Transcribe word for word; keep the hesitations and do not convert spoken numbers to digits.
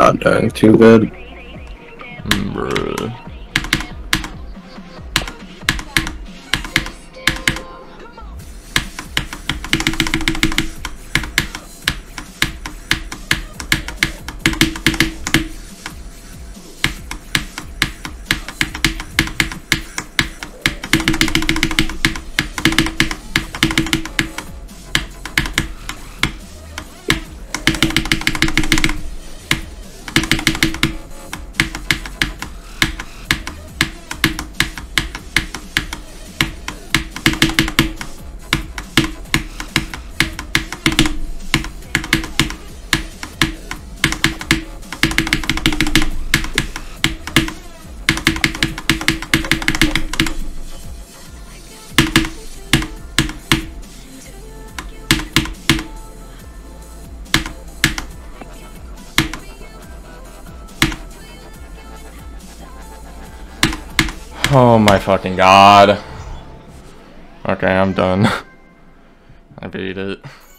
not doing too good. Bruh. Oh my fucking god. Okay, I'm done. I beat it.